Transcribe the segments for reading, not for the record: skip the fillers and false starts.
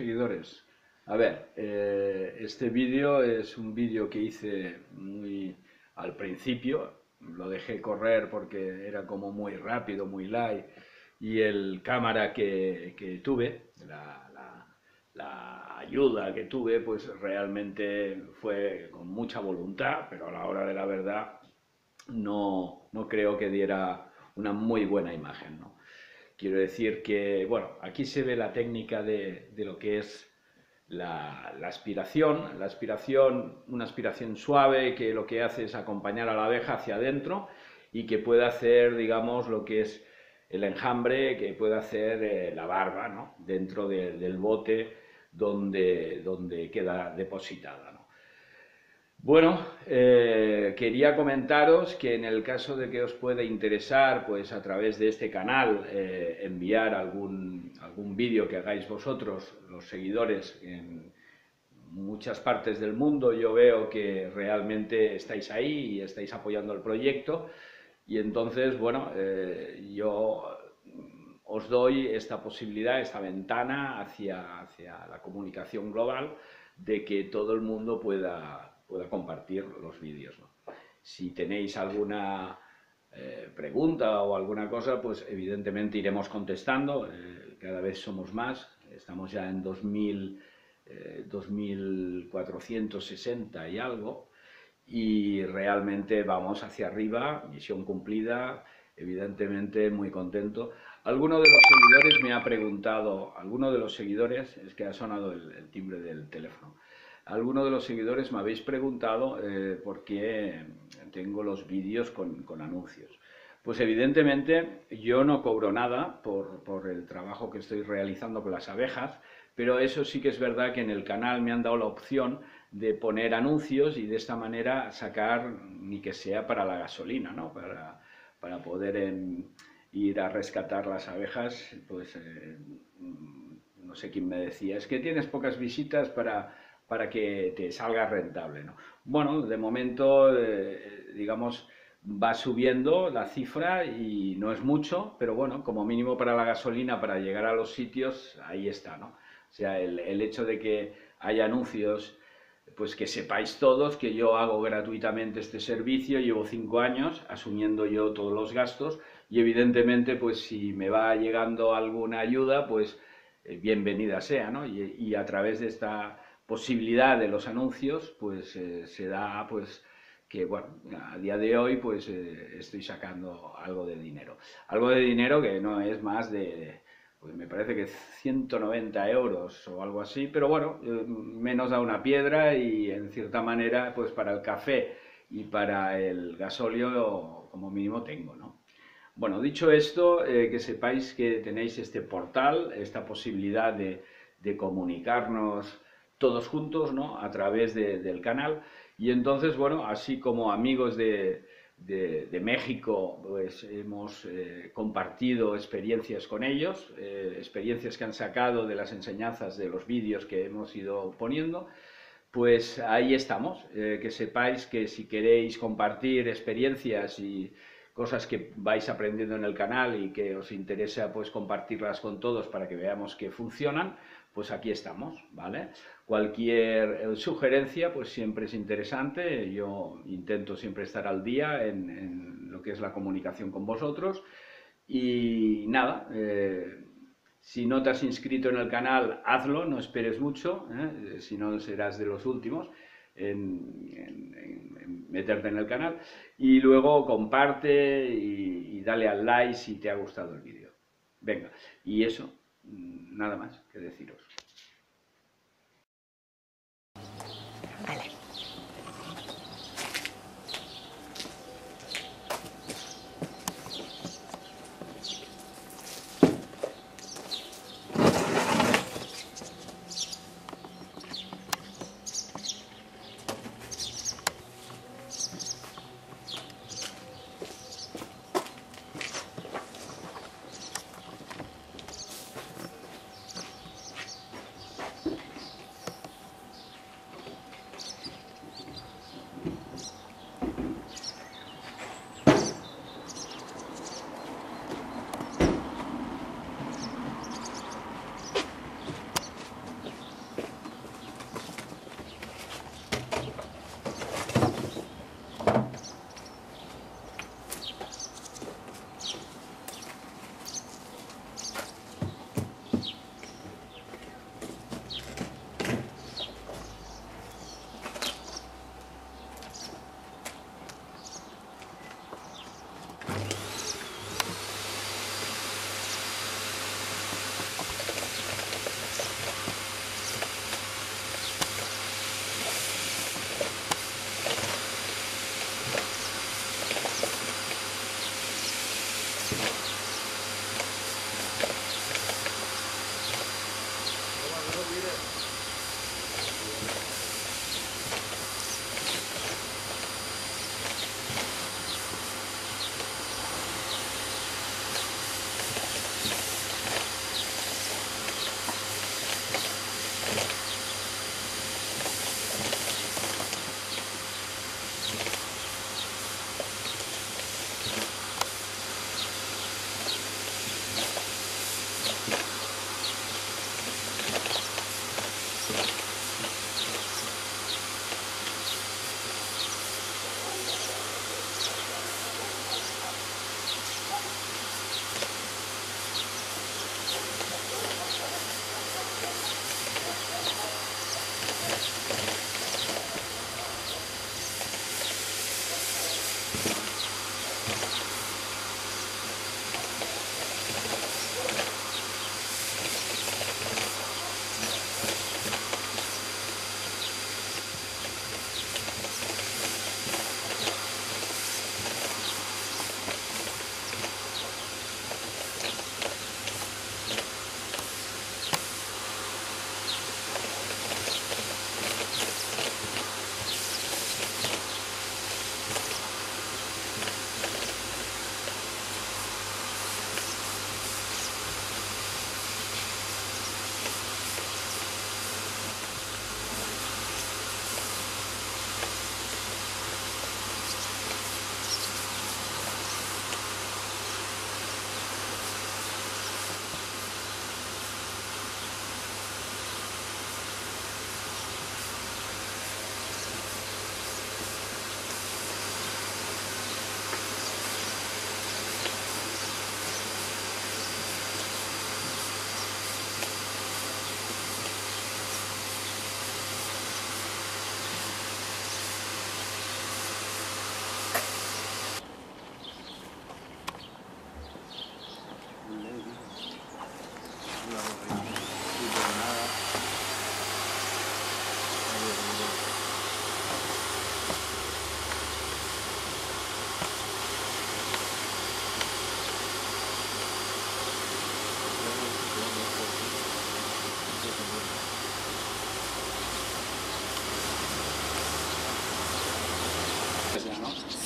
seguidores. A ver, este vídeo es un vídeo que hice muy al principio, lo dejé correr porque era como muy rápido, muy light, y el cámara que tuve, la ayuda que tuve, pues realmente fue con mucha voluntad, pero a la hora de la verdad no creo que diera una muy buena imagen, ¿no? Quiero decir que, bueno, aquí se ve la técnica de lo que es la aspiración, una aspiración suave que lo que hace es acompañar a la abeja hacia adentro y que puede hacer, digamos, lo que es el enjambre, que puede hacer la larva, ¿no?, dentro del bote donde queda depositada, ¿no? Bueno, quería comentaros que en el caso de que os pueda interesar, pues a través de este canal enviar algún vídeo que hagáis vosotros, los seguidores, en muchas partes del mundo. Yo veo que realmente estáis ahí y estáis apoyando el proyecto, y entonces, bueno, yo os doy esta posibilidad, esta ventana hacia la comunicación global, de que todo el mundo pueda compartir los vídeos, ¿no? Si tenéis alguna pregunta o alguna cosa, pues evidentemente iremos contestando, cada vez somos más, estamos ya en 2460 y algo, y realmente vamos hacia arriba, misión cumplida, evidentemente muy contento. Alguno de los seguidores me ha preguntado, es que ha sonado el timbre del teléfono. Algunos de los seguidores me habéis preguntado por qué tengo los vídeos con anuncios. Pues evidentemente yo no cobro nada por el trabajo que estoy realizando con las abejas, pero eso sí que es verdad que en el canal me han dado la opción de poner anuncios y de esta manera sacar, ni que sea para la gasolina, ¿no?, para poder ir a rescatar las abejas. Pues no sé quién me decía, es que tienes pocas visitas para que te salga rentable, ¿no? Bueno, de momento, digamos, va subiendo la cifra y no es mucho, pero bueno, como mínimo para la gasolina, para llegar a los sitios, ahí está, ¿no? O sea, el hecho de que haya anuncios, pues que sepáis todos que yo hago gratuitamente este servicio, llevo 5 años asumiendo yo todos los gastos, y evidentemente, pues si me va llegando alguna ayuda, pues bienvenida sea, ¿no? Y a través de esta posibilidad de los anuncios, pues se da, pues que bueno, a día de hoy pues estoy sacando algo de dinero que no es más de, pues me parece que 190 euros o algo así, pero bueno, menos da una piedra, y en cierta manera pues para el café y para el gasóleo como mínimo tengo, ¿no? Bueno, dicho esto, que sepáis que tenéis este portal, esta posibilidad de comunicarnos todos juntos, ¿no?, a través del canal. Y entonces, bueno, así como amigos de México, pues hemos compartido experiencias con ellos, experiencias que han sacado de las enseñanzas de los vídeos que hemos ido poniendo, pues ahí estamos. Que sepáis que si queréis compartir experiencias y cosas que vais aprendiendo en el canal y que os interesa, pues compartirlas con todos para que veamos que funcionan, pues aquí estamos, ¿vale? Cualquier sugerencia, pues siempre es interesante. Yo intento siempre estar al día en lo que es la comunicación con vosotros. Y nada, si no te has inscrito en el canal, hazlo, no esperes mucho, ¿eh? Si no, serás de los últimos en meterte en el canal. Y luego comparte y dale al like si te ha gustado el vídeo. Venga, y eso, nada más que deciros. Vale.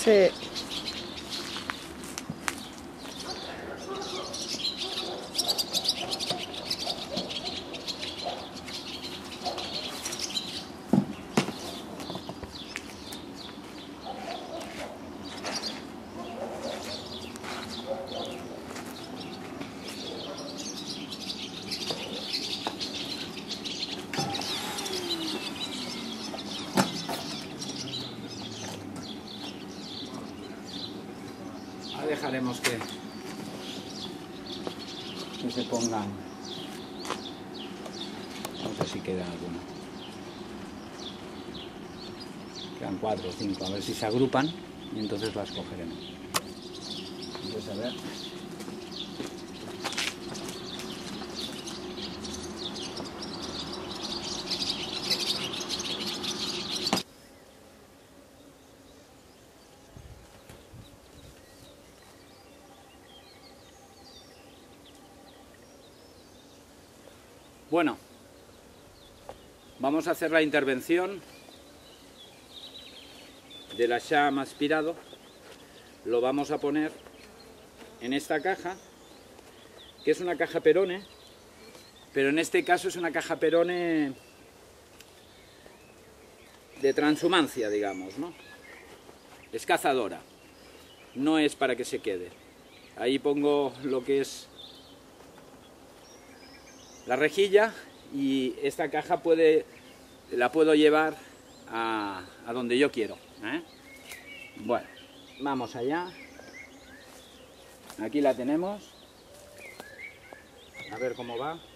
Sí. Dejaremos que se pongan, no sé si quedan algunas, quedan 4 o 5, a ver si se agrupan y entonces las cogeremos. Entonces, a ver. Bueno, vamos a hacer la intervención del asham aspirado. Lo vamos a poner en esta caja, que es una caja perone, pero en este caso es una caja perone de transhumancia, digamos, ¿no? Es cazadora, no es para que se quede. Ahí pongo lo que es la rejilla, y esta caja la puedo llevar a donde yo quiero, ¿eh? Bueno, vamos allá. Aquí la tenemos. A ver cómo va.